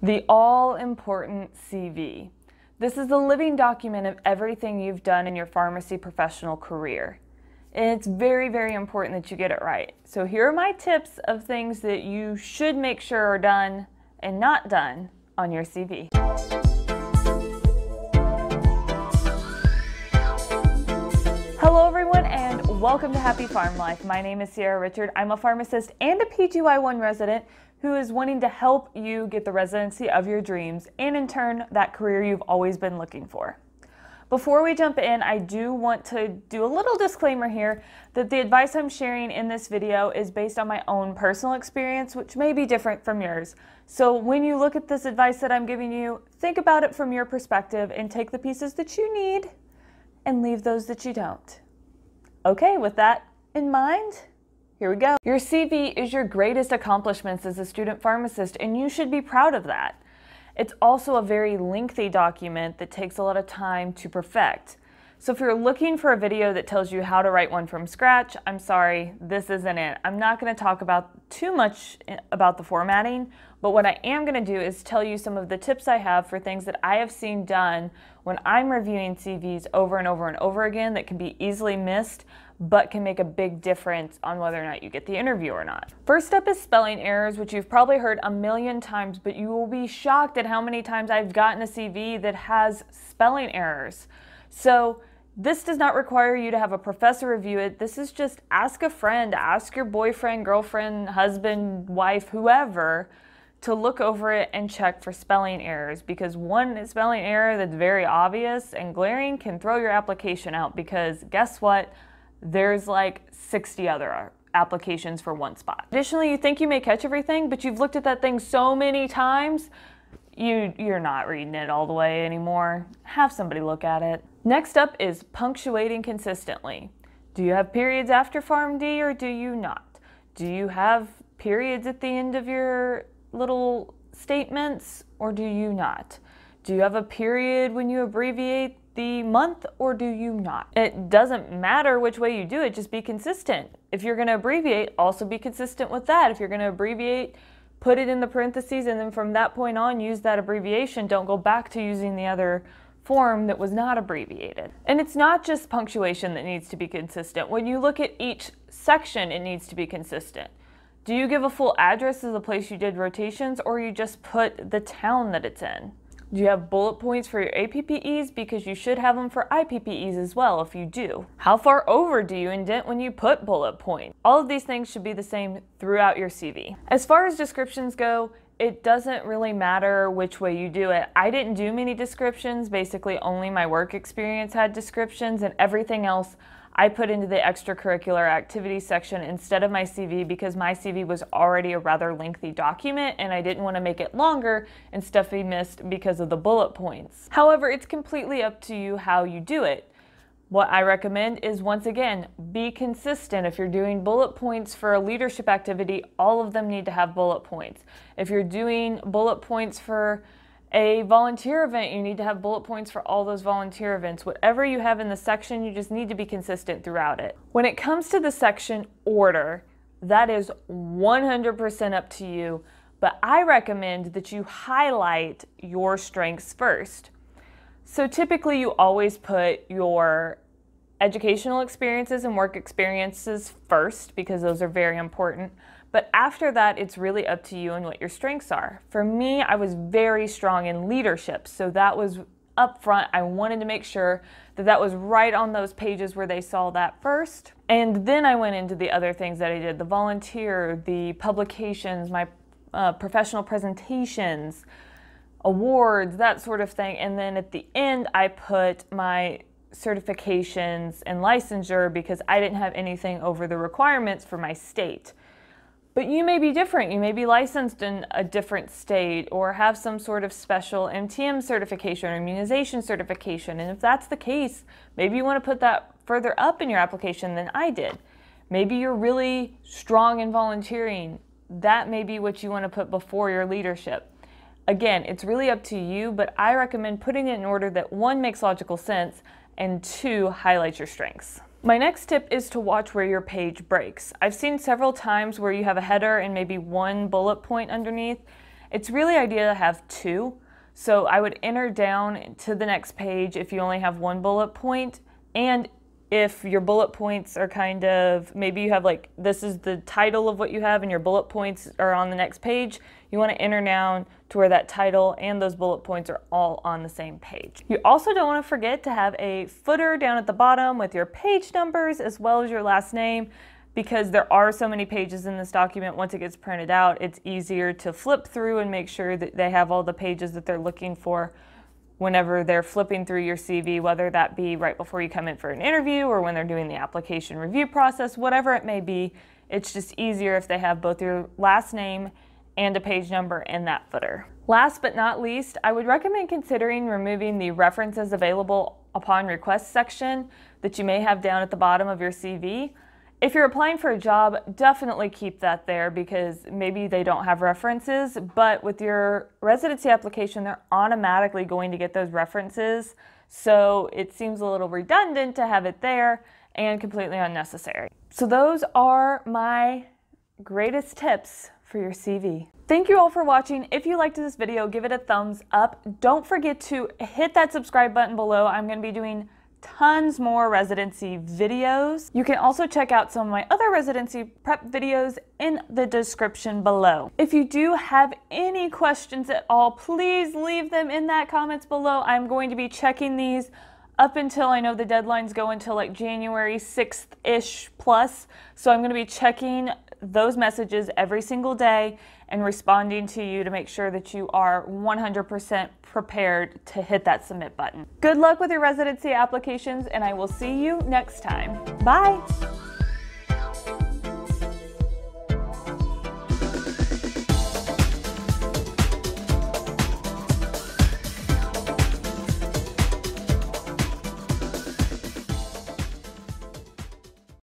The all-important CV. This is the living document of everything you've done in your pharmacy professional career. And it's very, very important that you get it right. So here are my tips of things that you should make sure are done and not done on your CV. Hello everyone and welcome to Happy Pharm Life. My name is Sierra Richard. I'm a pharmacist and a PGY1 resident who is wanting to help you get the residency of your dreams and in turn that career you've always been looking for. Before we jump in, I do want to do a little disclaimer here that the advice I'm sharing in this video is based on my own personal experience, which may be different from yours. So when you look at this advice that I'm giving you, think about it from your perspective and take the pieces that you need and leave those that you don't. Okay, with that in mind, here we go. Your CV is your greatest accomplishments as a student pharmacist, and you should be proud of that. It's also a very lengthy document that takes a lot of time to perfect. So if you're looking for a video that tells you how to write one from scratch, I'm sorry, this isn't it. I'm not going to talk about too much about the formatting, but what I am going to do is tell you some of the tips I have for things that I have seen done when I'm reviewing CVs over and over and over again that can be easily missed, but can make a big difference on whether or not you get the interview or not. First up is spelling errors, which you've probably heard a million times, but you will be shocked at how many times I've gotten a CV that has spelling errors. So this does not require you to have a professor review it. This is just ask a friend, ask your boyfriend, girlfriend, husband, wife, whoever, to look over it and check for spelling errors, because one spelling error that's very obvious and glaring can throw your application out, because guess what? There's like 60 other applications for one spot. Additionally, you think you may catch everything, but you've looked at that thing so many times, you're not reading it all the way anymore. Have somebody look at it. Next up is punctuating consistently. Do you have periods after PharmD or do you not? Do you have periods at the end of your little statements or do you not? Do you have a period when you abbreviate the month or do you not? It doesn't matter which way you do it, just be consistent. If you're gonna abbreviate, also be consistent with that. If you're gonna abbreviate, put it in the parentheses and then from that point on use that abbreviation. Don't go back to using the other form that was not abbreviated. And it's not just punctuation that needs to be consistent. When you look at each section, it needs to be consistent. Do you give a full address of the place you did rotations or you just put the town that it's in? Do you have bullet points for your APPEs? Because you should have them for IPPEs as well if you do. How far over do you indent when you put bullet point? All of these things should be the same throughout your CV. As far as descriptions go, it doesn't really matter which way you do it. I didn't do many descriptions. Basically, only my work experience had descriptions, and everything else I put into the extracurricular activity section instead of my CV, because my CV was already a rather lengthy document and I didn't want to make it longer and stuff we missed because of the bullet points. However, it's completely up to you how you do it. What I recommend is, once again, be consistent. If you're doing bullet points for a leadership activity, all of them need to have bullet points. If you're doing bullet points for a volunteer event, you need to have bullet points for all those volunteer events. Whatever you have in the section, you just need to be consistent throughout it. When it comes to the section order, that is 100% up to you, but I recommend that you highlight your strengths first. So typically you always put your educational experiences and work experiences first, because those are very important. But after that, it's really up to you and what your strengths are. For me, I was very strong in leadership, so that was up front. I wanted to make sure that that was right on those pages where they saw that first. And then I went into the other things that I did, the volunteer, the publications, my professional presentations, awards, that sort of thing. And then at the end, I put my certifications and licensure, because I didn't have anything over the requirements for my state. But you may be different. You may be licensed in a different state or have some sort of special MTM certification or immunization certification. And if that's the case, maybe you want to put that further up in your application than I did. Maybe you're really strong in volunteering. That may be what you want to put before your leadership. Again, it's really up to you, but I recommend putting it in order that one, makes logical sense, and two, highlights your strengths. My next tip is to watch where your page breaks. I've seen several times where you have a header and maybe one bullet point underneath, It's really ideal to have two. So I would enter down to the next page if you only have one bullet point, and if your bullet points are kind of, maybe you have like, this is the title of what you have and your bullet points are on the next page, you want to enter down to where that title and those bullet points are all on the same page. You also don't want to forget to have a footer down at the bottom with your page numbers as well as your last name, because there are so many pages in this document. Once it gets printed out, it's easier to flip through and make sure that they have all the pages that they're looking for whenever they're flipping through your CV, whether that be right before you come in for an interview or when they're doing the application review process, whatever it may be. It's just easier if they have both your last name and a page number in that footer. Last but not least, I would recommend considering removing the references available upon request section that you may have down at the bottom of your CV. If you're applying for a job, definitely keep that there, because maybe they don't have references, but with your residency application, they're automatically going to get those references. So it seems a little redundant to have it there and completely unnecessary. So those are my greatest tips for your CV. Thank you all for watching. If you liked this video, give it a thumbs up. Don't forget to hit that subscribe button below. I'm going to be doing tons more residency videos. You can also check out some of my other residency prep videos in the description below. If you do have any questions at all, please leave them in that comments below. I'm going to be checking these up until, I know the deadlines go until like January 6th-ish plus, so I'm going to be checking those messages every single day and responding to you to make sure that you are 100% prepared to hit that submit button. Good luck with your residency applications, and I will see you next time. Bye.